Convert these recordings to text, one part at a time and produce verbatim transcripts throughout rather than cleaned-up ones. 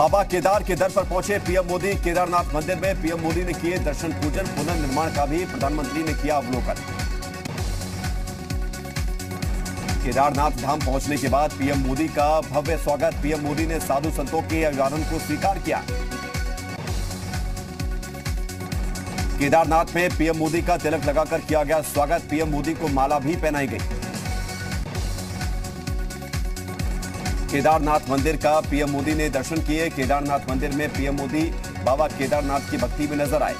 बाबा केदार के दर पर पहुंचे पीएम मोदी। केदारनाथ मंदिर में पीएम मोदी ने किए दर्शन पूजन, पुनर्निर्माण का भी प्रधानमंत्री ने किया अवलोकन। केदारनाथ धाम पहुंचने के बाद पीएम मोदी का भव्य स्वागत। पीएम मोदी ने साधु संतों के अभिवादन को स्वीकार किया। केदारनाथ में पीएम मोदी का तिलक लगाकर किया गया स्वागत। पीएम मोदी को माला भी पहनाई गई। केदारनाथ मंदिर का पीएम मोदी ने दर्शन किए। केदारनाथ मंदिर में पीएम मोदी बाबा केदारनाथ की भक्ति में नजर आए।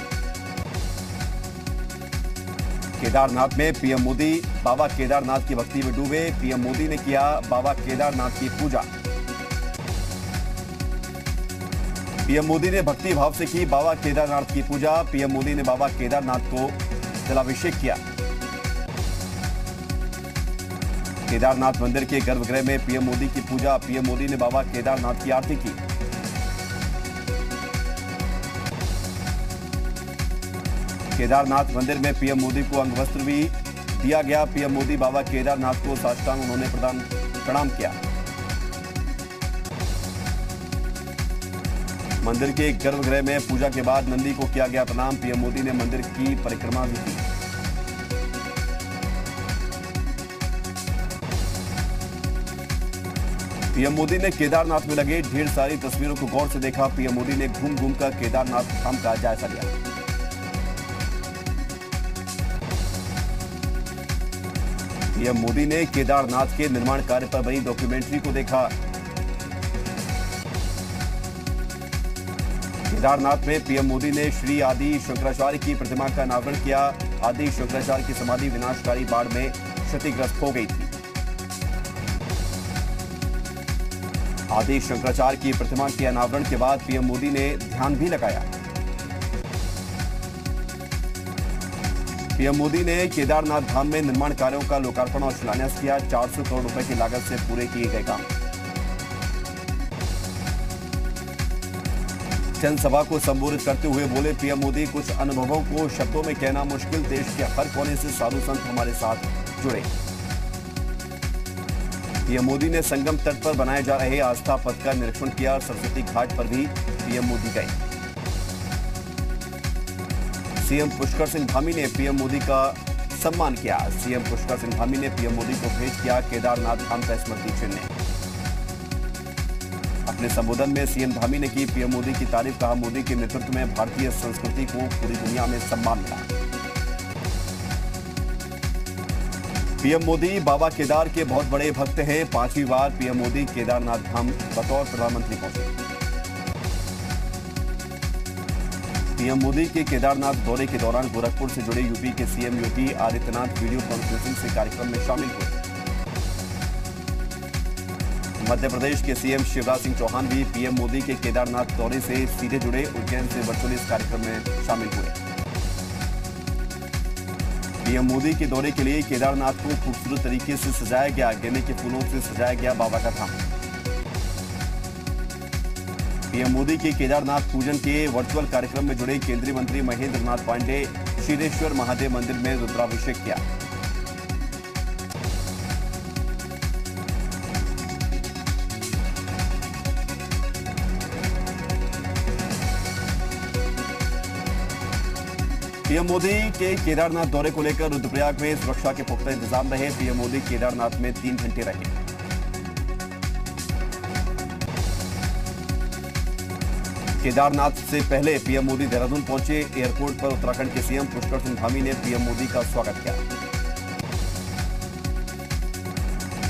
केदारनाथ में पीएम मोदी बाबा केदारनाथ की भक्ति में डूबे। पीएम मोदी ने किया बाबा केदारनाथ की पूजा। पीएम मोदी ने भक्ति भाव से की बाबा केदारनाथ की पूजा। पीएम मोदी ने बाबा केदारनाथ को जलाभिषेक किया। केदारनाथ मंदिर के गर्भगृह में पीएम मोदी की पूजा। पीएम मोदी ने बाबा केदारनाथ की आरती की। केदारनाथ मंदिर में पीएम मोदी को अंगवस्त्र भी दिया गया। पीएम मोदी बाबा केदारनाथ को साष्टांग उन्होंने प्रदान प्रणाम किया। मंदिर के गर्भगृह में पूजा के बाद नंदी को किया गया प्रणाम। पीएम मोदी ने मंदिर की परिक्रमा भी की। पीएम मोदी ने केदारनाथ में लगे ढेर सारी तस्वीरों को गौर से देखा। पीएम मोदी ने घूम घूम कर केदारनाथ धाम का जायजा लिया। पीएम मोदी ने केदारनाथ के निर्माण कार्य पर बनी डॉक्यूमेंट्री को देखा। केदारनाथ में पीएम मोदी ने श्री आदि शंकराचार्य की प्रतिमा का अनावरण किया। आदि शंकराचार्य की समाधि विनाशकारी बाढ़ में क्षतिग्रस्त हो गई थी। आदि शंकराचार्य की प्रतिमा के अनावरण के बाद पीएम मोदी ने ध्यान भी लगाया। पीएम मोदी ने केदारनाथ धाम में निर्माण कार्यों का लोकार्पण और शिलान्यास किया। चार सौ करोड़ रुपए की लागत से पूरे किए गए काम। जनसभा को संबोधित करते हुए बोले पीएम मोदी, कुछ अनुभवों को शब्दों में कहना मुश्किल। देश के हर कोने से साधु संत हमारे साथ जुड़े। पीएम मोदी ने संगम तट पर बनाए जा रहे आस्था पथ का निरीक्षण किया और सरस्वती घाट पर भी पीएम मोदी गए। सीएम पुष्कर सिंह धामी ने पीएम मोदी का सम्मान किया। सीएम पुष्कर सिंह धामी ने पीएम मोदी को भेंट किया केदारनाथ धाम का स्मृति चिन्ह। अपने संबोधन में सीएम धामी ने की पीएम मोदी की तारीफ। कहा, मोदी के नेतृत्व में भारतीय संस्कृति को पूरी दुनिया में सम्मान मिला। पीएम मोदी बाबा केदार के बहुत बड़े भक्त हैं। पांचवी बार पीएम मोदी केदारनाथ धाम बतौर प्रधानमंत्री पहुंचे। पीएम मोदी के केदारनाथ दौरे के दौरान गोरखपुर से जुड़े यूपी के CM Yogi Adityanath video conferencing से कार्यक्रम में शामिल हुए। मध्य प्रदेश के सीएम शिवराज सिंह चौहान भी पीएम मोदी के केदारनाथ दौरे से सीधे जुड़े। उज्जैन से वर्चुअली इस कार्यक्रम में शामिल हुए। पीएम मोदी के दौरे के लिए केदारनाथ को खूबसूरत तरीके से सजाया गया। गेंदे के फूलों से सजाया गया बाबा का धाम। पीएम मोदी के केदारनाथ पूजन के वर्चुअल कार्यक्रम में जुड़े केंद्रीय मंत्री महेंद्रनाथ पांडे। क्षीरेश्वर महादेव मंदिर में रुद्राभिषेक किया। पीएम मोदी के केदारनाथ दौरे को लेकर रुद्रप्रयाग में सुरक्षा के पुख्ता इंतजाम रहे। पीएम मोदी केदारनाथ में तीन घंटे रहे। केदारनाथ से पहले पीएम मोदी देहरादून पहुंचे। एयरपोर्ट पर उत्तराखंड के सीएम पुष्कर सिंह धामी ने पीएम मोदी का स्वागत किया।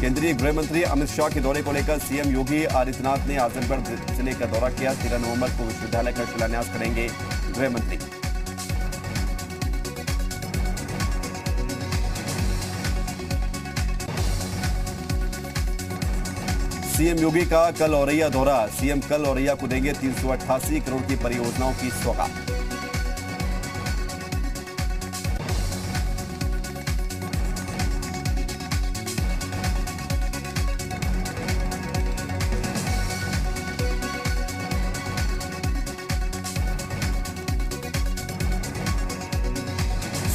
केंद्रीय गृह मंत्री अमित शाह के दौरे को लेकर सीएम योगी आदित्यनाथ ने आजमगढ़ जिले का दौरा किया। तेरह नवम्बर को विश्वविद्यालय का शिलान्यास करेंगे गृह मंत्री। सीएम योगी का कल औरैया दौरा। सीएम कल औरैया को देंगे तीन सौ अट्ठासी करोड़ की परियोजनाओं की सौगात।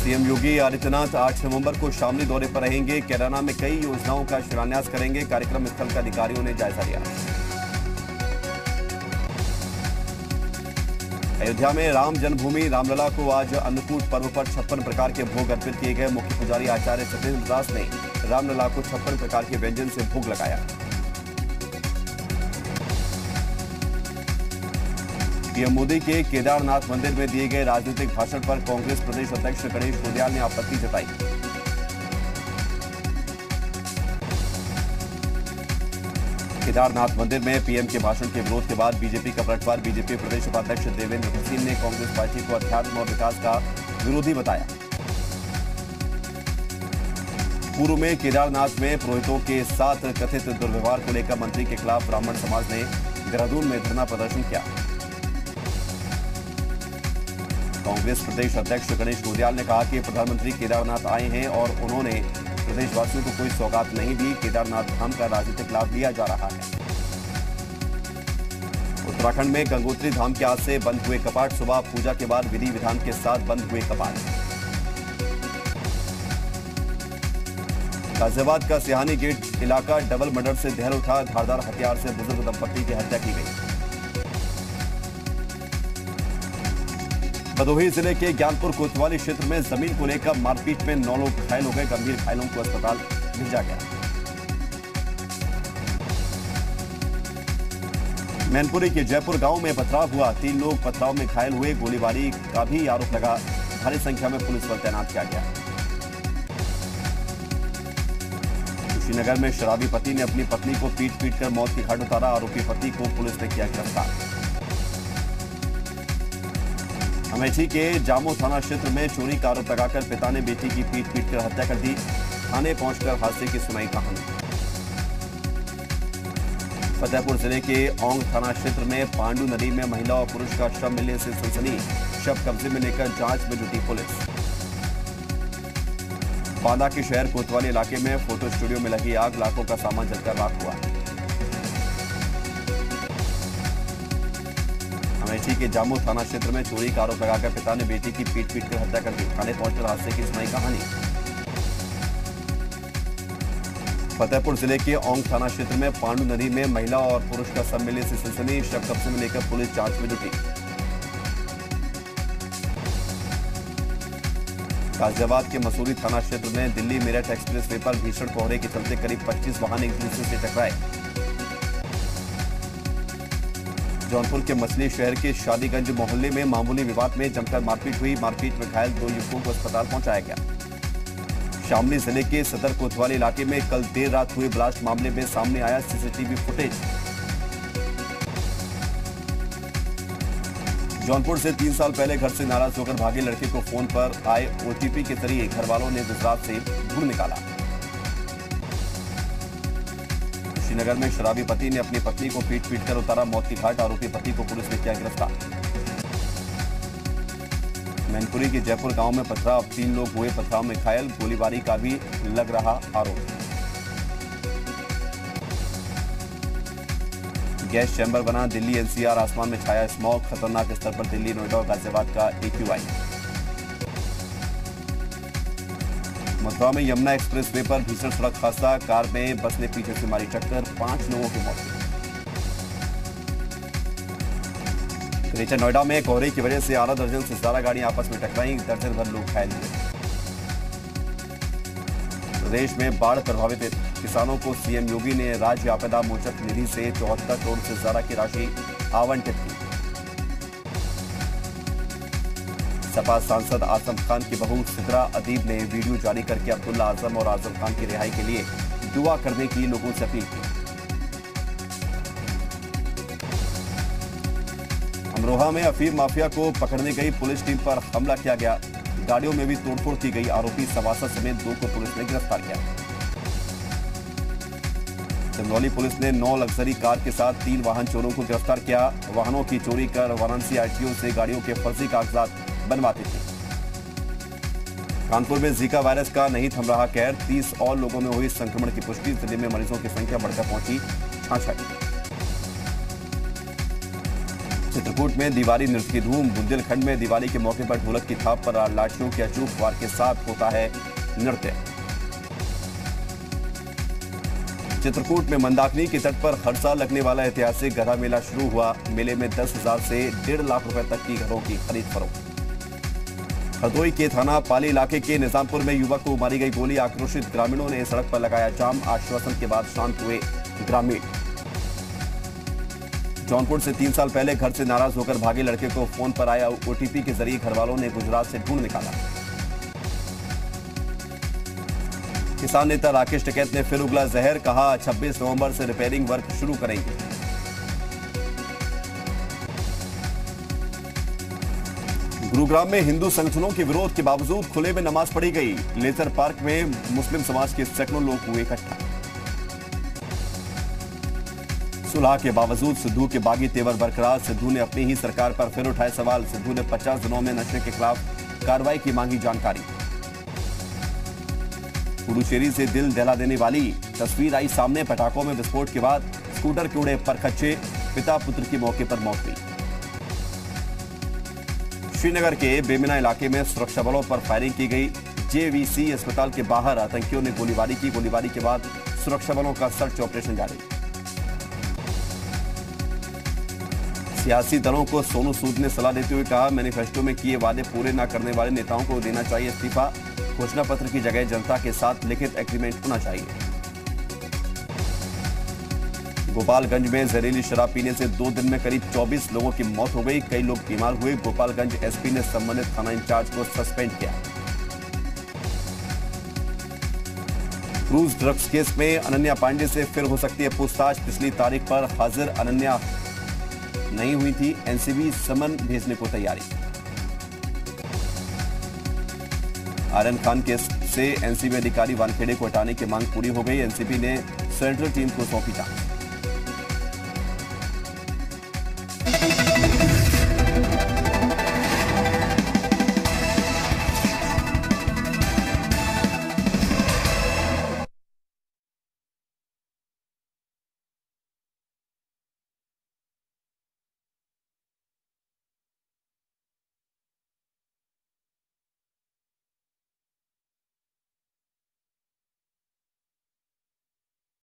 सीएम योगी आदित्यनाथ आठ नवंबर को शामली दौरे पर रहेंगे। कैराना में कई योजनाओं का शिलान्यास करेंगे। कार्यक्रम स्थल का अधिकारियों ने जायजा लिया। अयोध्या में राम जन्मभूमि रामलला को आज अन्नकूट पर्व पर छप्पन प्रकार के भोग अर्पित किए गए। मुख्य पुजारी आचार्य सत्येंद्र दास ने रामलला को छप्पन प्रकार के व्यंजन से भोग लगाया। पीएम मोदी के केदारनाथ मंदिर में दिए गए राजनीतिक भाषण पर कांग्रेस प्रदेश अध्यक्ष गणेश गोदियाल ने आपत्ति जताई। केदारनाथ मंदिर में पीएम के भाषण के विरोध के बाद बीजेपी का पलटवार। बीजेपी प्रदेश उपाध्यक्ष देवेंद्र सिंह ने कांग्रेस पार्टी को अध्यात्म और विकास का विरोधी बताया। पूर्व में केदारनाथ में पुरोहितों के साथ कथित दुर्व्यवहार को लेकर मंत्री के खिलाफ ब्राह्मण समाज ने देहरादून में धरना प्रदर्शन किया। कांग्रेस प्रदेश अध्यक्ष गणेश गोदियाल ने कहा कि प्रधानमंत्री केदारनाथ आए हैं और उन्होंने प्रदेशवासियों को कोई सौगात नहीं दी। केदारनाथ धाम का राजनीतिक लाभ लिया जा रहा है। उत्तराखंड में गंगोत्री धाम के आज से बंद हुए कपाट। सुबह पूजा के बाद विधि विधान के साथ बंद हुए कपाट। गाजियाबाद का सिहानी गेट इलाका डबल मर्डर से दहल उठा। धारदार हथियार से बुजुर्ग दंपत्ति की हत्या की गई। भदोही जिले के ज्ञानपुर कोतवाली क्षेत्र में जमीन को लेकर मारपीट में नौ लोग घायल हो गए। गंभीर घायलों को अस्पताल भेजा गया। मैनपुरी के जयपुर गांव में पथराव हुआ। तीन लोग पथराव में घायल हुए। गोलीबारी का भी आरोप लगा। भारी संख्या में पुलिस बल तैनात किया गया। कुशीनगर में शराबी पति ने अपनी पत्नी को पीट पीट कर मौत के घाट उतारा। आरोपी पति को पुलिस ने किया गिरफ्तार। अमेठी के जामो थाना क्षेत्र में चोरी का आरोप लगाकर पिता ने बेटी की पीट पीट कर हत्या कर दी। थाने पहुंचकर हादसे की सुनाई कहानी। फतेहपुर जिले के ओंग थाना क्षेत्र में पांडू नदी में महिला और पुरुष का शव मिलने से सनसनी। शव कब्जे में लेकर जांच में जुटी पुलिस। बांदा के शहर कोतवाली इलाके में फोटो स्टूडियो में लगी आग। लाखों का सामान जलकर राख हुआ। अमेठी के जामो थाना क्षेत्र में चोरी का आरोप लगाकर पिता ने बेटी की पीट पीट कर हत्या कर दी। थाने पहुंचकर हादसे की सुनाई कहानी। फतेहपुर जिले के ओंग थाना क्षेत्र में पांडू नदी में महिला और पुरुष का शव मिलने से सनसनी। शव कब्जे में लेकर पुलिस जांच में जुटी। गाजियाबाद के मसूरी थाना क्षेत्र में दिल्ली मेरठ एक्सप्रेस वे पर भीषण कोहरे के चलते करीब पच्चीस वाहन एक दूसरे से टकराए। जौनपुर के मछली शहर के शादीगंज मोहल्ले में मामूली विवाद में जमकर मारपीट हुई। मारपीट में घायल दो युवकों को अस्पताल पहुंचाया गया। शामली जिले के सदर कोतवाली इलाके में कल देर रात हुए ब्लास्ट मामले में सामने आया सीसीटीवी फुटेज। जौनपुर से तीन साल पहले घर से नाराज होकर भागे लड़के को फोन पर आए ओटीपी के जरिए घर वालों ने गुजरात से ढूंढ निकाला। नगर में शराबी पति ने अपनी पत्नी को पीट पीट कर उतारा मौत की घाट। आरोपी पति को पुलिस ने किया गिरफ्तार। मैनपुरी के जयपुर गांव में पथराव। तीन लोग हुए पथराव में घायल। गोलीबारी का भी लग रहा आरोप। गैस चैंबर बना दिल्ली एनसीआर। आसमान में छाया स्मॉग। खतरनाक स्तर पर दिल्ली नोएडा और गाजियाबाद का ए क्यू आई। मथुरा में यमुना एक्सप्रेस वे पर भीषण सड़क हादसा। कार में बस ने पीछे से मारी टक्कर। पांच लोगों की मौत। ग्रेटर नोएडा में कोहरे की वजह से आधा दर्जन से ज्यादा गाड़ियां आपस में टकराई। दर्जन भर लोग घायल हुए। प्रदेश में बाढ़ प्रभावित किसानों को सीएम योगी ने राज्य आपदा मोचक निधि से चौहत्तर करोड़ से ज्यादा की राशि आवंटित की। सपा सांसद आजम खान की बहू सिद्रा अदीब ने वीडियो जारी करके अब्दुल्ला आजम और आजम खान की रिहाई के लिए दुआ करने की लोगों से अपील की। अमरोहा में अफीम माफिया को पकड़ने गई पुलिस टीम पर हमला किया गया। गाड़ियों में भी तोड़फोड़ की गई। आरोपी सवासर समेत दो को पुलिस ने गिरफ्तार किया। चंदौली पुलिस ने नौ लग्जरी कार के साथ तीन वाहन चोरों को गिरफ्तार किया। वाहनों की चोरी कर वाराणसी आरटीओ से गाड़ियों के फर्जी कागजात बनवाते थे। कानपुर में जीका वायरस का नहीं थम रहा कहर। तीस और लोगों में हुई संक्रमण की पुष्टि। जिले में मरीजों की संख्या बढ़कर पहुंची छाछठ। चित्रकूट में दीवारी नृत्य की धूम। बुंदेलखंड में दिवाली के मौके पर ढोलक की थाप पर लाठियों के अचूक वार के साथ होता है नृत्य। चित्रकूट में मंदाकिनी के तट पर हर साल लगने वाला ऐतिहासिक गधा मेला शुरू हुआ। मेले में दस हजार से डेढ़ लाख रुपए तक की घरों की खरीद फरोख्त। हरदोई के थाना पाली इलाके के निजामपुर में युवक को मारी गई गोली। आक्रोशित ग्रामीणों ने सड़क पर लगाया जाम। आश्वासन के बाद शांत हुए ग्रामीण। जौनपुर से तीन साल पहले घर से नाराज होकर भागे लड़के को फोन पर आया ओटीपी के जरिए घरवालों ने गुजरात से ढूंढ निकाला। किसान नेता राकेश टिकैत ने फिर उगला जहर, कहा छब्बीस नवंबर से रिपेयरिंग वर्क शुरू करेंगे। गुरुग्राम में हिंदू संगठनों के विरोध के बावजूद खुले में नमाज पढ़ी गई। लेजर पार्क में मुस्लिम समाज के सैकड़ों लोग हुए इकट्ठा। सुलह के बावजूद सिद्धू के बागी तेवर बरकरार। सिद्धू ने अपनी ही सरकार पर फिर उठाए सवाल। सिद्धू ने पचास दिनों में नशे के खिलाफ कार्रवाई की मांगी जानकारी। पुडुचेरी से दिल दहला देने वाली तस्वीर आई सामने। पटाखों में विस्फोट के बाद स्कूटर के उड़े परखच्चे। पिता पुत्र की मौके पर मौत हुई। श्रीनगर के बेमिना इलाके में सुरक्षा बलों पर फायरिंग की गई। जेवीसी अस्पताल के बाहर आतंकियों ने गोलीबारी की। गोलीबारी के बाद सुरक्षा बलों का सर्च ऑपरेशन जारी। सियासी दलों को सोनू सूद ने सलाह देते हुए कहा, मैनिफेस्टो में किए वादे पूरे न करने वाले नेताओं को देना चाहिए इस्तीफा। घोषणा पत्र की जगह जनता के साथ लिखित एग्रीमेंट होना चाहिए। गोपालगंज में जहरीली शराब पीने से दो दिन में करीब चौबीस लोगों की मौत हो गई। कई लोग बीमार हुए। गोपालगंज एसपी ने संबंधित थाना इंचार्ज को सस्पेंड किया। क्रूज ड्रग्स केस में अनन्या पांडे से फिर हो सकती है पूछताछ। पिछली तारीख पर हाजिर अनन्या नहीं हुई थी। एनसीबी समन भेजने को तैयारी। आर्यन खान केस से एनसीबी अधिकारी वानखेड़े को हटाने की मांग पूरी हो गई। एनसीबी ने सेंट्रल टीम को सौंपी जांच।